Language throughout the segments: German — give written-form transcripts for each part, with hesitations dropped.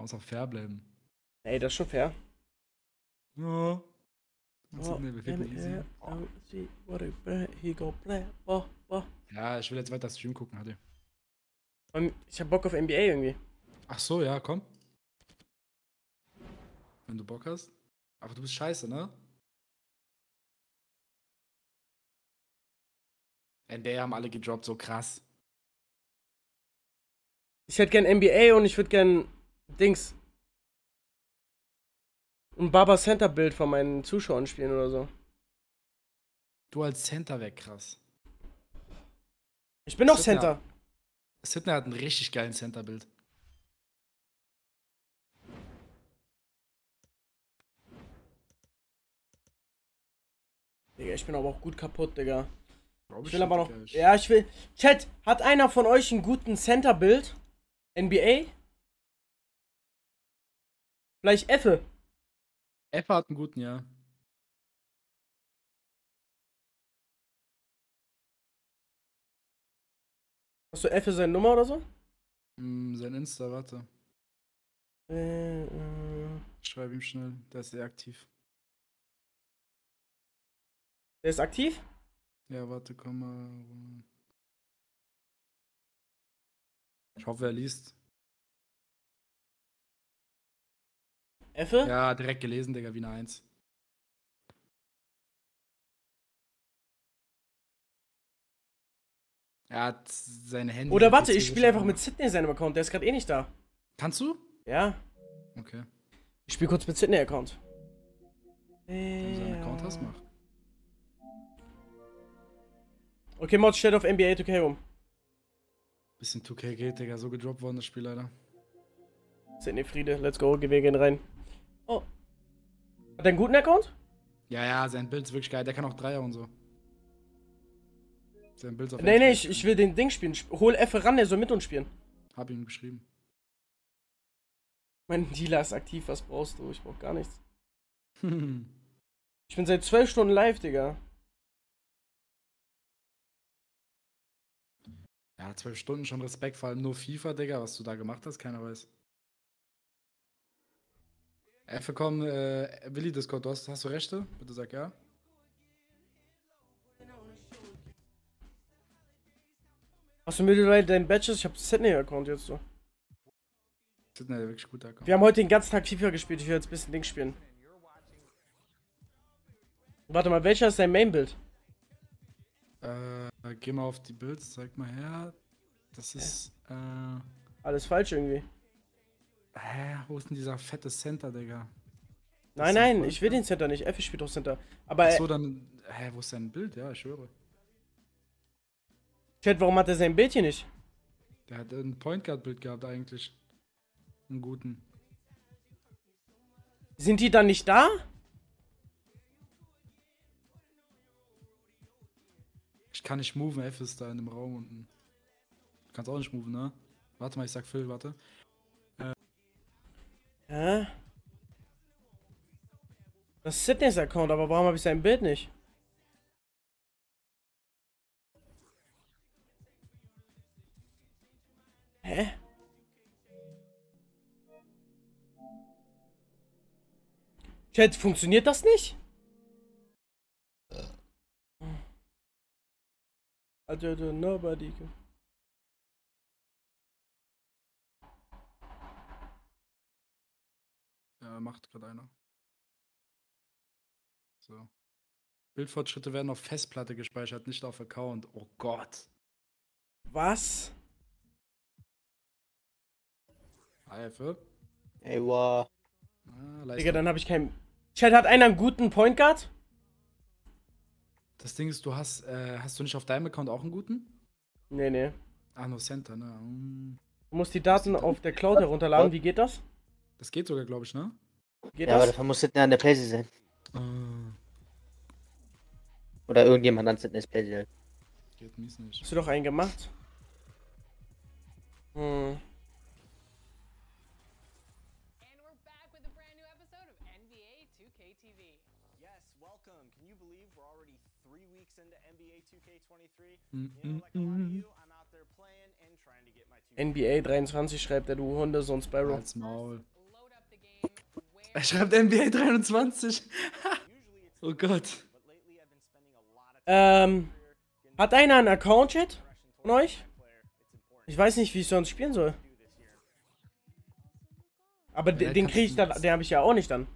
Man muss auch fair bleiben. Ey, das ist schon fair. Ja. Ja, ich will jetzt weiter Stream gucken, Alter. Ich hab Bock auf NBA irgendwie. Ach so, ja, komm. Wenn du Bock hast. Aber du bist scheiße, ne? NBA haben alle gedroppt, so krass. Ich hätte gern NBA und ich würde gern Dings. Ein Baba Center Bild von meinen Zuschauern spielen oder so. Du als Center wär krass. Ich bin auch Center. Sidney hat einen richtig geilen Center Bild. Digga, ich bin aber auch gut kaputt, Digga. Ich will aber noch. Ja, ich will. Chat, hat einer von euch einen guten Center Bild? NBA? Vielleicht Effe. Effe hat einen guten, ja. Hast du Effe seine Nummer oder so? Sein Insta, warte. Schreib ihm schnell, der ist sehr aktiv. Der ist aktiv? Ja, warte, komm mal. Ich hoffe, er liest. Effe? Ja, direkt gelesen, Digga, wie eine 1. Er hat seine Hände. Oder warte, ich spiele einfach mit Sidney seinem Account, der ist gerade eh nicht da. Kannst du? Ja. Okay. Ich spiele kurz mit Sidney Account. Wenn du seinen Account hast, mach. Okay, Mod, stellt auf NBA 2K um. Bisschen 2K geht, Digga, so gedroppt worden das Spiel leider. Sidney Friede, let's go, wir gehen rein. Oh. Hat er einen guten Account? Ja, ja, sein Bild ist wirklich geil, der kann auch Dreier und so. Sein Bild ist auf nee, ich will den Ding spielen. Hol Effe ran, der soll mit uns spielen. Hab ihm geschrieben. Mein Dealer ist aktiv, was brauchst du? Ich brauch gar nichts. Ich bin seit 12 Stunden live, Digga. Ja, 12 Stunden schon Respekt, vor allem nur FIFA, Digga, was du da gemacht hast, keiner weiß. Effe, komm, Willi Discord, hast du Rechte? Bitte sag ja. Hast du mittlerweile deinen Badges? Ich hab Sidney-Account jetzt so. Sidney ist wirklich guter Account. Wir haben heute den ganzen Tag FIFA gespielt, ich will jetzt ein bisschen Dings spielen. Warte mal, welcher ist dein Main-Bild? Geh mal auf die Builds, zeig mal her. Das ist, alles falsch irgendwie. Hä, wo ist denn dieser fette Center, Digga? Nein, nein, ich will den Center nicht. Effe spielt doch Center. Aber ach so, dann, hä, wo ist sein Bild? Ja, ich schwöre. Chat, warum hat er sein Bild hier nicht? Der hat ein Point Guard Bild gehabt eigentlich. Einen guten. Sind die dann nicht da? Ich kann nicht moven, Effe ist da in dem Raum unten. Du kannst auch nicht moven, ne? Warte mal, ich sag Phil, warte. Hä? Das ist Sidneys Account, aber warum habe ich sein Bild nicht? Hä? Chat, funktioniert das nicht? I don't know, nobody can. Ja, macht gerade einer. So. Bildfortschritte werden auf Festplatte gespeichert, nicht auf Account. Oh Gott. Was? Eife. Ey, wow. Digga, dann habe ich keinen. Chat, hat einer einen guten Point Guard? Das Ding ist, du hast du nicht auf deinem Account auch einen guten? Nee, nee. Ah, nur Center, ne? Du musst die Daten auf der Cloud herunterladen, wie geht das? Das geht sogar, glaube ich, ne? Geht ja, das? Aber dafür muss Sidney an der Playsee sein. Oder irgendjemand an Sidneys Playsee sein. Geht mies nicht. Hast du doch einen gemacht? Hm. NBA 23 schreibt er, du Hunde, sonst bei Rock. Halt's Maul. Er schreibt NBA 23. Oh Gott. Hat einer einen Account-Chat von euch? Ich weiß nicht, wie ich sonst spielen soll. Aber ja, den kriege ich dann, den habe ich ja auch nicht dann.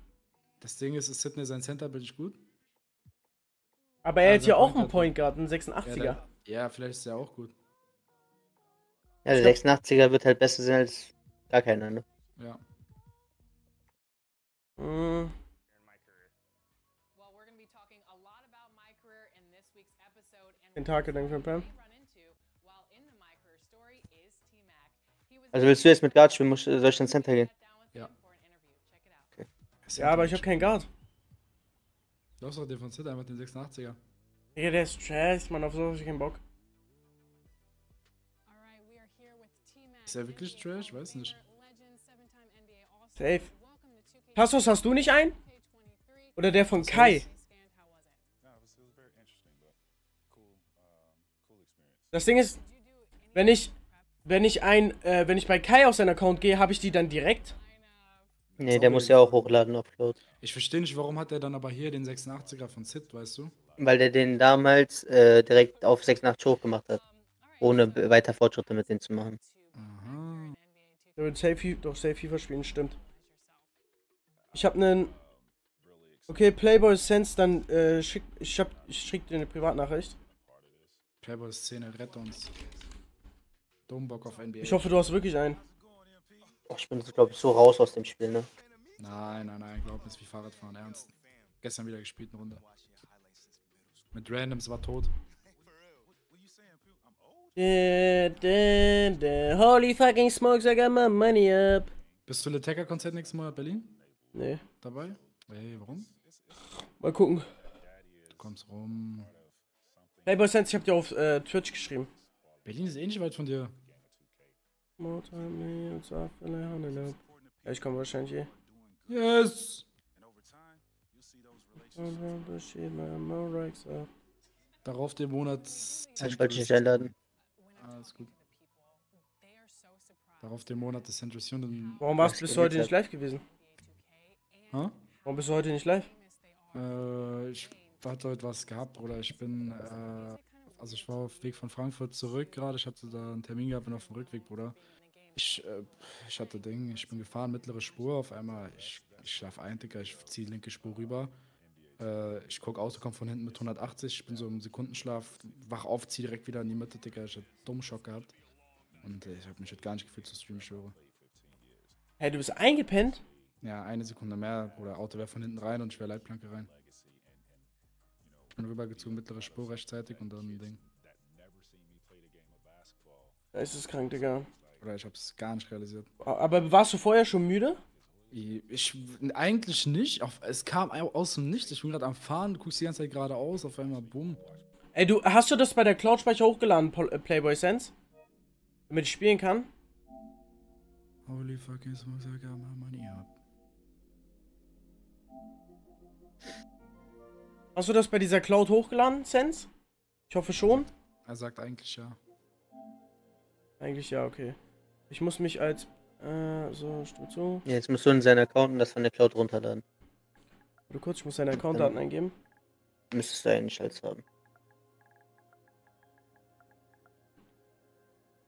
Das Ding ist Sidney sein Center, bin ich gut. Aber er hat ja auch einen Point Guard, einen 86er. Ja, vielleicht ist er auch gut. Ja, der 86er wird halt besser sein als gar keiner, ne? Ja. Mhm. Den Tag gedenkt von Pam. Also willst du jetzt mit Guard spielen, soll ich dann Center gehen? Ja. Okay. Ja, aber ich hab keinen Guard. Du hast doch den von Center, einfach den 86er. Ja, der ist trash, man, auf so hab ich keinen Bock. Ist er wirklich trash? Weiß nicht. Safe. Tassos, hast du nicht einen? Oder der von Kai? Das Ding ist, wenn ich bei Kai auf seinen Account gehe, habe ich die dann direkt? Nee, der muss ja auch hochladen, upload. Ich verstehe nicht, warum hat er dann aber hier den 86er von Sid, weißt du? Weil der den damals direkt auf 86 hochgemacht hat. Ohne weiter Fortschritte mit denen zu machen. Aha. Der wird safe FIFA spielen, stimmt. Ich habe einen... Okay, Playboi Sense, dann ich schick dir eine Privatnachricht. Playboi-Szene, rette uns. Dombock auf NBA. Ich hoffe, du hast wirklich einen. Oh, ich bin, glaube ich, so raus aus dem Spiel, ne? Nein, nein, nein, glaub nicht, wie Fahrradfahren, ernst. Gestern wieder gespielt, eine Runde. Mit Randoms war tot. Holy fucking smokes, I got my money up. Bist du in der Tecker-Konzert nächstes Mal in Berlin? Nee. Dabei? Hey, warum? Mal gucken. Du kommst rum. Playboi Sense, ich hab dir auf Twitch geschrieben. Berlin ist eh nicht weit von dir. Ja, ich komme wahrscheinlich eh. Yes! Darauf den Monat. Ich wollte dich nicht einladen. Alles gut. Darauf den Monat des Central Union. Warum bist du heute nicht live gewesen? Huh? Warum bist du heute nicht live? Ich hatte heute was gehabt, Bruder. Ich bin, also ich war auf dem Weg von Frankfurt zurück gerade. Ich hatte da einen Termin gehabt, bin auf dem Rückweg, Bruder. Ich hatte Ding, ich bin gefahren, mittlere Spur. Auf einmal, ich schlaf ein, Digga, ich zieh linke Spur rüber. Ich guck, Auto kommt von hinten mit 180. Ich bin so im Sekundenschlaf, wach auf, zieh direkt wieder in die Mitte, Digga. Ich hab einen dummen Schock gehabt. Und ich hab mich halt gar nicht gefühlt zu streamen, ich schwöre. Hey, du bist eingepennt? Ja, eine Sekunde mehr, Bruder. Auto wäre von hinten rein und ich wäre Leitplanke rein. Ich bin rübergezogen, mittlere Spur rechtzeitig und dann ein Ding. Das ist krank, Digga. Oder ich hab's gar nicht realisiert. Aber warst du vorher schon müde? Ich eigentlich nicht. Es kam aus dem Nichts. Ich bin gerade am Fahren, du guckst die ganze Zeit geradeaus, auf einmal bumm. Ey, du, hast du das bei der Cloud-Speicher hochgeladen, Playboi Sense? Damit ich spielen kann? Holy fuck, jetzt muss ich gar mal Money ab. Hast du das bei dieser Cloud hochgeladen, Sense? Ich hoffe schon. Er sagt eigentlich ja. Eigentlich ja, okay. Ich muss mich als... so, stimmt so. Ja, jetzt musst du in seinen Account und das von der Cloud runterladen. Warte kurz, ich muss seine Accountdaten eingeben. Müsstest du einen Schalz haben.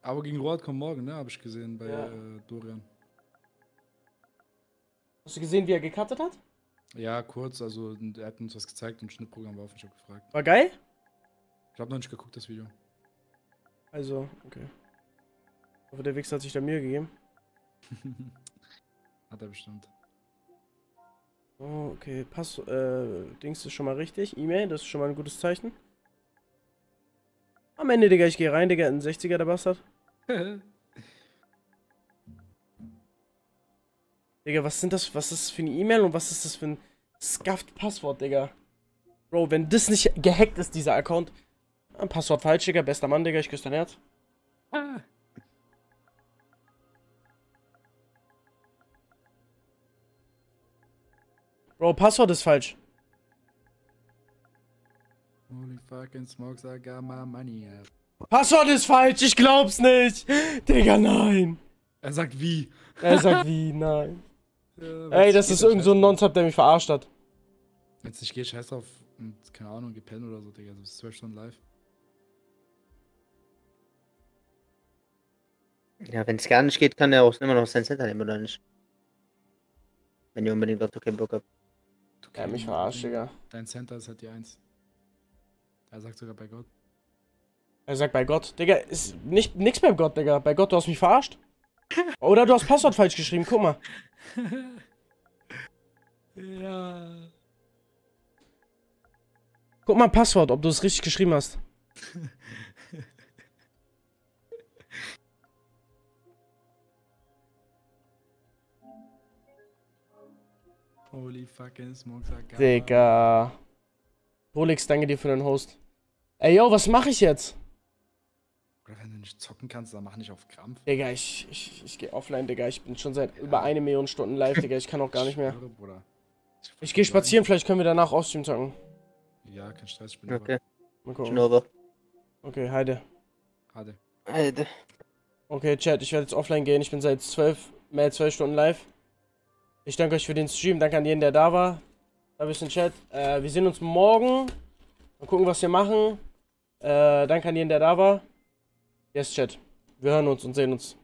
Aber gegen Roat kommt morgen, ne? Habe ich gesehen bei ja. Dorian. Hast du gesehen, wie er gecuttet hat? Ja, kurz, also er hat uns was gezeigt und Schnittprogramm war auf, ich hab gefragt. War geil? Ich hab noch nicht geguckt, das Video. Also, okay. Aber der Wichser hat sich da Mühe gegeben. Hat er bestimmt. Oh, okay, Pass, Dings ist schon mal richtig, E-Mail, das ist schon mal ein gutes Zeichen. Am Ende, Digga, ich geh rein, Digga, in 60er, der Bastard. Digga, was sind das? Was ist das für eine E-Mail und was ist das für ein scuffed Passwort, Digga? Bro, wenn das nicht gehackt ist, dieser Account. Ein Passwort falsch, Digga, bester Mann, Digga, ich küsse dein Herz. Ah. Bro, Passwort ist falsch. Holy fucking smokes, I got my money up. Passwort ist falsch, ich glaub's nicht! Digga, nein! Er sagt wie? Er sagt wie, nein. Ey, das ist irgend so ein Nonstop, der mich verarscht hat. Wenn's nicht geht, scheiß drauf und keine Ahnung, geh pennen oder so, Digga. Du bist 12 Stunden live. Ja, wenn es gar nicht geht, kann er auch immer noch sein Center nehmen, oder nicht? Wenn ihr unbedingt auf 2K Bock habt. Ja, mich verarscht, Digga. Dein Center ist halt die 1. Er sagt sogar bei Gott. Er sagt bei Gott. Digga, ist nicht, nix beim Gott, Digga. Bei Gott, du hast mich verarscht. Oder du hast Passwort falsch geschrieben, guck mal. Ja. Guck mal Passwort, ob du es richtig geschrieben hast. Holy fucking smokes, Digga. Rolex, danke dir für den Host. Ey, yo, was mache ich jetzt? Oder wenn du nicht zocken kannst, dann mach nicht auf Krampf. Digga, ich geh offline, Digga. Ich bin schon seit über 1 Million Stunden live, Digga. Ich kann auch gar nicht mehr. Ich geh spazieren, vielleicht können wir danach Offstream zocken. Ja, kein Stress, ich bin okay. Mal gucken. Okay, heide. Heide. Heide. Okay, Chat, ich werde jetzt offline gehen. Ich bin seit mehr als 12 Stunden live. Ich danke euch für den Stream. Danke an jeden, der da war. Da bist du im Chat. Wir sehen uns morgen. Mal gucken, was wir machen. Danke an jeden, der da war. Yes, Chat. Wir hören uns und sehen uns.